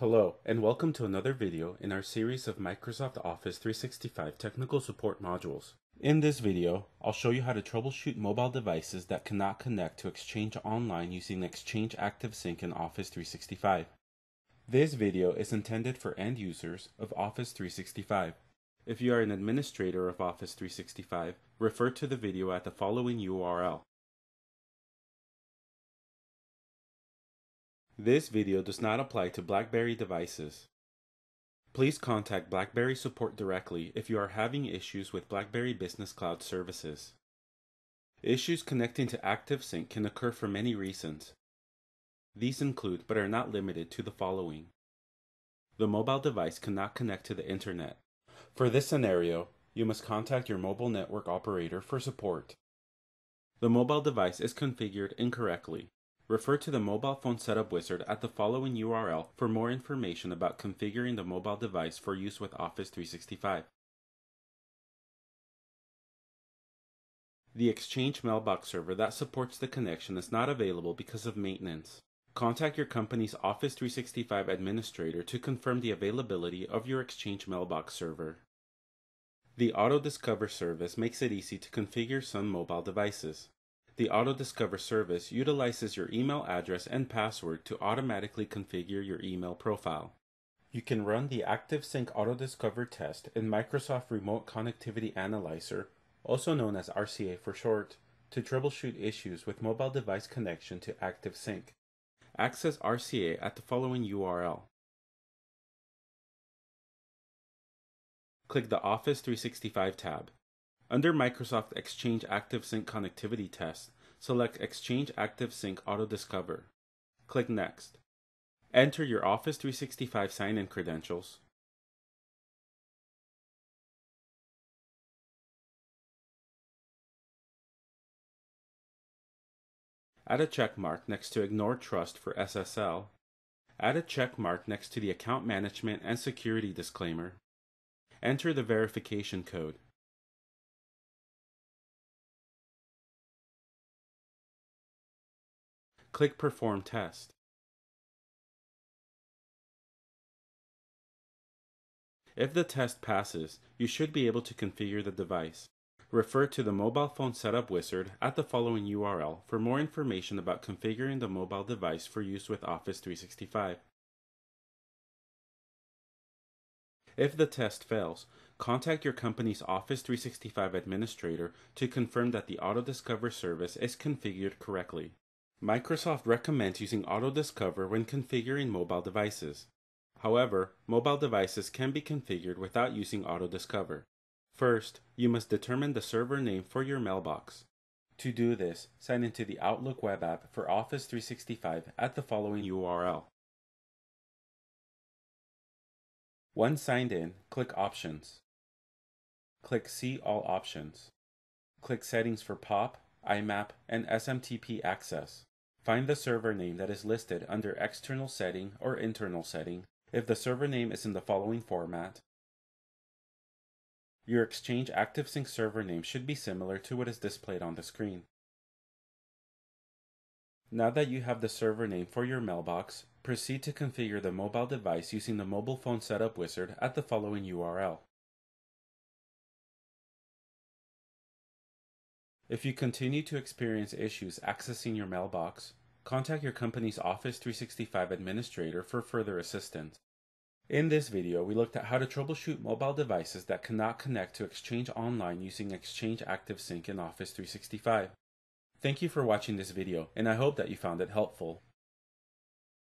Hello, and welcome to another video in our series of Microsoft Office 365 technical support modules. In this video, I'll show you how to troubleshoot mobile devices that cannot connect to Exchange Online using Exchange ActiveSync in Office 365. This video is intended for end users of Office 365. If you are an administrator of Office 365, refer to the video at the following URL. This video does not apply to BlackBerry devices. Please contact BlackBerry support directly if you are having issues with BlackBerry Business Cloud services. Issues connecting to ActiveSync can occur for many reasons. These include, but are not limited to, the following. The mobile device cannot connect to the internet. For this scenario, you must contact your mobile network operator for support. The mobile device is configured incorrectly. Refer to the Mobile Phone Setup Wizard at the following URL for more information about configuring the mobile device for use with Office 365. The Exchange mailbox server that supports the connection is not available because of maintenance. Contact your company's Office 365 administrator to confirm the availability of your Exchange mailbox server. The AutoDiscover service makes it easy to configure some mobile devices. The AutoDiscover service utilizes your email address and password to automatically configure your email profile. You can run the ActiveSync AutoDiscover test in Microsoft Remote Connectivity Analyzer, also known as RCA for short, to troubleshoot issues with mobile device connection to ActiveSync. Access RCA at the following URL. Click the Office 365 tab. Under Microsoft Exchange ActiveSync Connectivity Test, select Exchange ActiveSync AutoDiscover. Click Next. Enter your Office 365 sign-in credentials. Add a check mark next to Ignore Trust for SSL. Add a check mark next to the Account Management and Security Disclaimer. Enter the verification code. Click Perform Test. If the test passes, you should be able to configure the device. Refer to the Mobile Phone Setup Wizard at the following URL for more information about configuring the mobile device for use with Office 365. If the test fails, contact your company's Office 365 administrator to confirm that the AutoDiscover service is configured correctly. Microsoft recommends using AutoDiscover when configuring mobile devices. However, mobile devices can be configured without using AutoDiscover. First, you must determine the server name for your mailbox. To do this, sign into the Outlook web app for Office 365 at the following URL. Once signed in, click Options. Click See All Options. Click Settings for POP, IMAP, and SMTP access. Find the server name that is listed under External Setting or Internal Setting if the server name is in the following format. Your Exchange ActiveSync server name should be similar to what is displayed on the screen. Now that you have the server name for your mailbox, proceed to configure the mobile device using the Mobile Phone Setup Wizard at the following URL. If you continue to experience issues accessing your mailbox, contact your company's Office 365 administrator for further assistance. In this video, we looked at how to troubleshoot mobile devices that cannot connect to Exchange Online using Exchange ActiveSync in Office 365. Thank you for watching this video, and I hope that you found it helpful.